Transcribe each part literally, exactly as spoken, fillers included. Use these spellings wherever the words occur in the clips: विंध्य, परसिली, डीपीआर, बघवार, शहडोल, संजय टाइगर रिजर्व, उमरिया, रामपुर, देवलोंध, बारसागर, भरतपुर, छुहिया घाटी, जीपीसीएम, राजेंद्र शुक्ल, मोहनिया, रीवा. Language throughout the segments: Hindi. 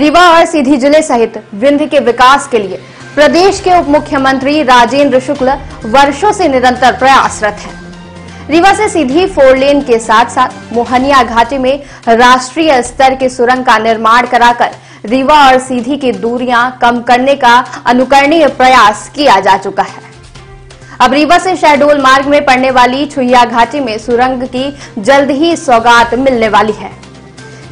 रीवा और सीधी जिले सहित विंध्य के विकास के लिए प्रदेश के उप मुख्यमंत्री राजेंद्र शुक्ल वर्षों से निरंतर प्रयासरत हैं। रीवा से सीधी फोर लेन के साथ साथ मोहनिया घाटी में राष्ट्रीय स्तर के सुरंग का निर्माण कराकर रीवा और सीधी की दूरियां कम करने का अनुकरणीय प्रयास किया जा चुका है। अब रीवा से शहडोल मार्ग में पड़ने वाली छुहिया घाटी में सुरंग की जल्द ही सौगात मिलने वाली है।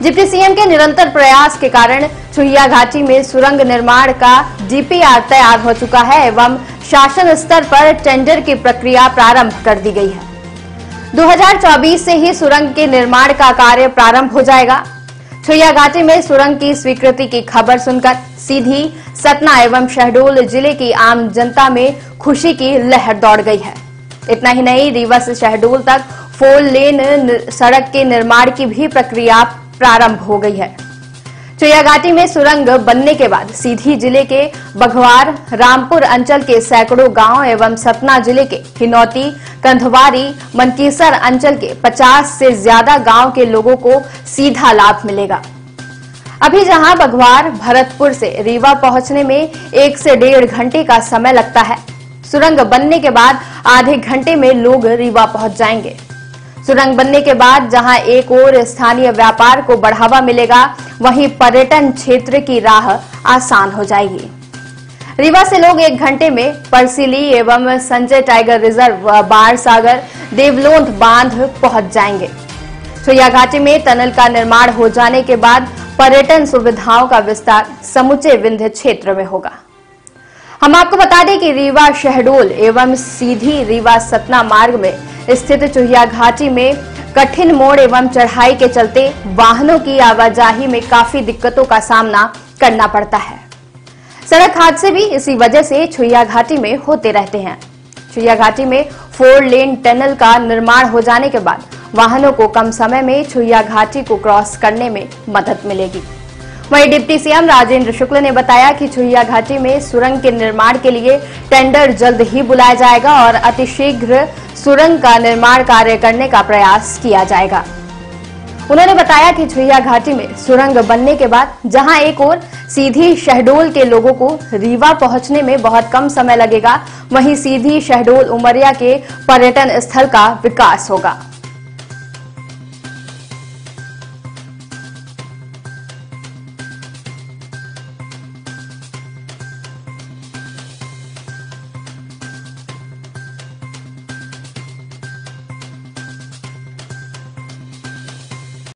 जीपीसीएम के निरंतर प्रयास के कारण छुहिया घाटी में सुरंग निर्माण का डीपीआर तैयार हो चुका है एवं शासन स्तर पर टेंडर की प्रक्रिया प्रारंभ कर दी गई है। दो हजार चौबीस से ही सुरंग के निर्माण का कार्य प्रारंभ हो जाएगा। छुहिया घाटी में सुरंग की स्वीकृति की खबर सुनकर सीधी, सतना एवं शहडोल जिले की आम जनता में खुशी की लहर दौड़ गई है। इतना ही नहीं, रीवा से शहडोल तक फोर लेन सड़क के निर्माण की भी प्रक्रिया प्रारंभ हो गई है। छुहिया घाटी में सुरंग बनने के बाद सीधी जिले के बघवार, रामपुर अंचल के सैकड़ों गांव एवं सतना जिले के हिनौती, कंधवारी, मनकीसर अंचल के पचास से ज्यादा गांव के लोगों को सीधा लाभ मिलेगा। अभी जहां बघवार भरतपुर से रीवा पहुंचने में एक से डेढ़ घंटे का समय लगता है, सुरंग बनने के बाद आधे घंटे में लोग रीवा पहुंच जाएंगे। सुरंग बनने के बाद जहां एक ओर स्थानीय व्यापार को बढ़ावा मिलेगा, वहीं पर्यटन क्षेत्र की राह आसान हो जाएगी। रीवा से लोग एक घंटे में परसिली एवं संजय टाइगर रिजर्व, बारसागर, देवलोंध बांध पहुंच जाएंगे। छुहिया घाटी में टनल का निर्माण हो जाने के बाद पर्यटन सुविधाओं का विस्तार समूचे विंध्य क्षेत्र में होगा। हम आपको बता दें कि रीवा शहडोल एवं सीधी रीवा सतना मार्ग में स्थित छुहिया घाटी में कठिन मोड़ एवं चढ़ाई के चलते वाहनों की आवाजाही में काफी दिक्कतों का सामना करना पड़ता है। सड़क हादसे भी इसी वजह से छुहिया घाटी में होते रहते हैं। छुहिया घाटी में फोर लेन टनल का निर्माण हो जाने के बाद वाहनों को कम समय में छुहिया घाटी को क्रॉस करने में मदद मिलेगी। वहीं डिप्टी सीएम राजेंद्र शुक्ल ने बताया कि छुहिया घाटी में सुरंग के निर्माण के लिए टेंडर जल्द ही बुलाया जाएगा और अतिशीघ्र सुरंग का निर्माण कार्य करने का प्रयास किया जाएगा। उन्होंने बताया कि छुहिया घाटी में सुरंग बनने के बाद जहां एक ओर सीधी शहडोल के लोगों को रीवा पहुंचने में बहुत कम समय लगेगा, वहीं सीधी शहडोल उमरिया के पर्यटन स्थल का विकास होगा।